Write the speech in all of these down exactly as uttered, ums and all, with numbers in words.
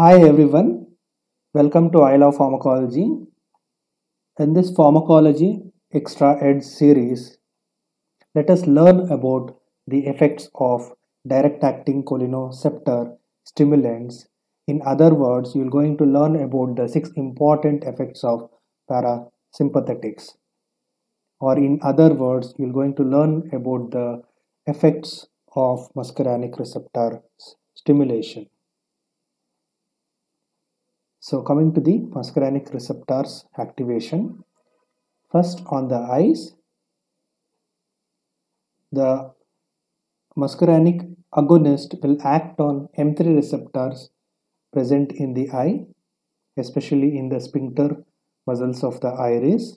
Hi everyone, welcome to I Love Pharmacology. In this Pharmacology Extra Eds series, let us learn about the effects of direct-acting cholinoreceptor stimulants. In other words, you are going to learn about the six important effects of parasympathetics. Or in other words, you are going to learn about the effects of muscarinic receptor stimulation. So coming to the muscarinic receptors activation, first on the eyes, the muscarinic agonist will act on M three receptors present in the eye, especially in the sphincter muscles of the iris,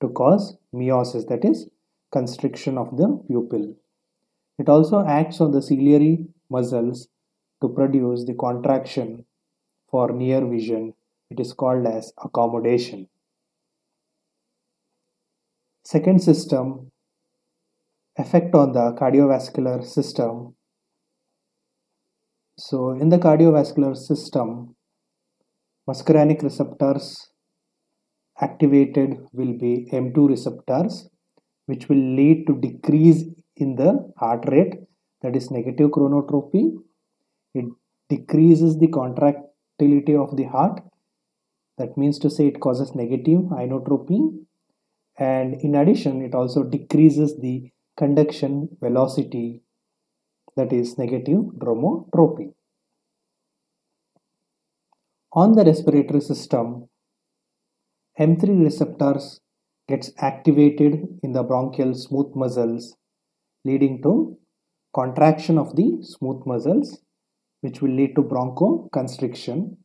to cause miosis, that is constriction of the pupil. It also acts on the ciliary muscles to produce the contraction for near vision. It is called as accommodation. Second system, effect on the cardiovascular system. So in the cardiovascular system, muscarinic receptors activated will be M two receptors, which will lead to decrease in the heart rate, that is negative chronotropy. It decreases the contract of the heart, that means to say it causes negative inotropy, and in addition it also decreases the conduction velocity, that is negative dromotropy. On the respiratory system, M three receptors gets activated in the bronchial smooth muscles, leading to contraction of the smooth muscles, which will lead to bronchoconstriction.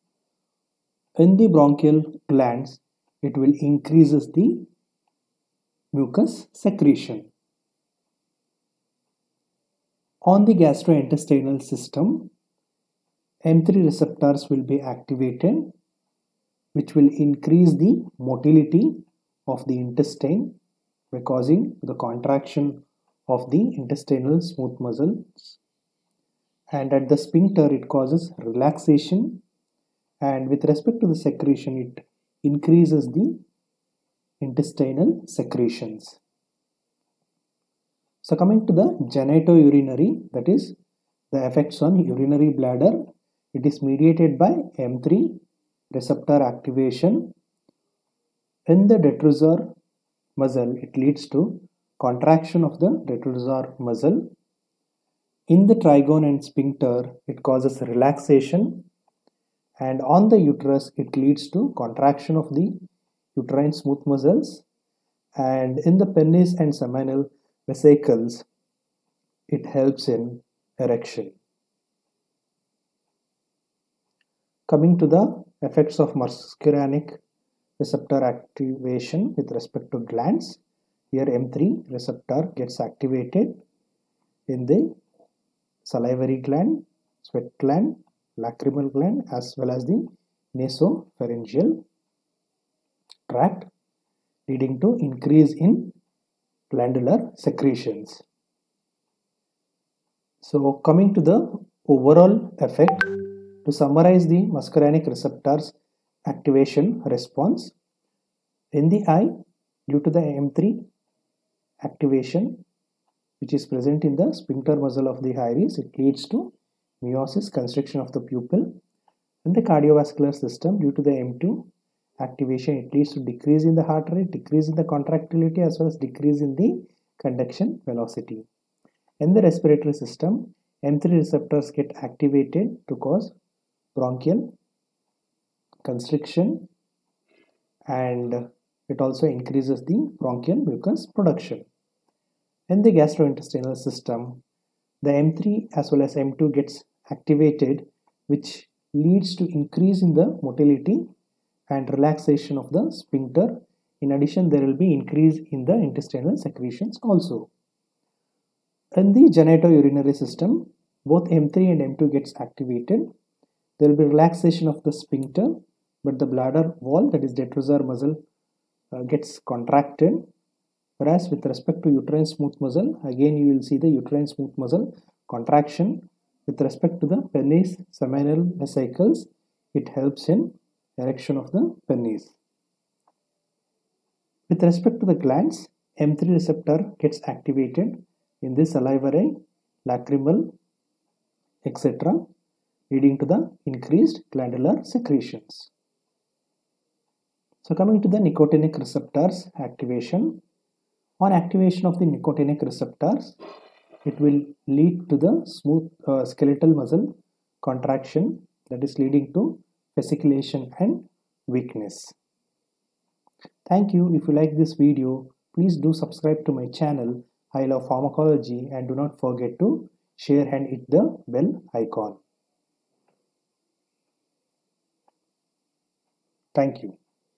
In the bronchial glands, it will increases the mucus secretion. On the gastrointestinal system, M three receptors will be activated, which will increase the motility of the intestine by causing the contraction of the intestinal smooth muscles. And at the sphincter, it causes relaxation, and with respect to the secretion, it increases the intestinal secretions. So coming to the genitourinary, that is the effects on urinary bladder, it is mediated by M three receptor activation. In the detrusor muscle, it leads to contraction of the detrusor muscle. In the trigone and sphincter, it causes relaxation, and on the uterus, it leads to contraction of the uterine smooth muscles, and in the penis and seminal vesicles, it helps in erection. Coming to the effects of muscarinic receptor activation with respect to glands, here M three receptor gets activated in the salivary gland, sweat gland, lacrimal gland, as well as the nasopharyngeal tract, leading to increase in glandular secretions. So coming to the overall effect, to summarize the muscarinic receptors activation response, in the eye, due to the M three activation, which is present in the sphincter muscle of the iris, it leads to miosis, constriction of the pupil. In the cardiovascular system, due to the M two activation, it leads to decrease in the heart rate, decrease in the contractility, as well as decrease in the conduction velocity. In the respiratory system, M three receptors get activated to cause bronchial constriction, and it also increases the bronchial mucus production. In the gastrointestinal system, the M three as well as M two gets activated, which leads to increase in the motility and relaxation of the sphincter. In addition, there will be increase in the intestinal secretions also. In the genitourinary system, both M three and M two gets activated. There will be relaxation of the sphincter, but the bladder wall, that is detrusor muscle, uh, gets contracted. Whereas with respect to uterine smooth muscle, again you will see the uterine smooth muscle contraction. With respect to the penis, seminal vesicles, It helps in erection of the penis. With respect to the glands, M three receptor gets activated in the salivary, lacrimal, et cetera, leading to the increased glandular secretions. So coming to the nicotinic receptors activation. On activation of the nicotinic receptors, it will lead to the smooth uh, skeletal muscle contraction, that is leading to fasciculation and weakness. Thank you. If you like this video, please do subscribe to my channel I Love Pharmacology, and do not forget to share and hit the bell icon. Thank you.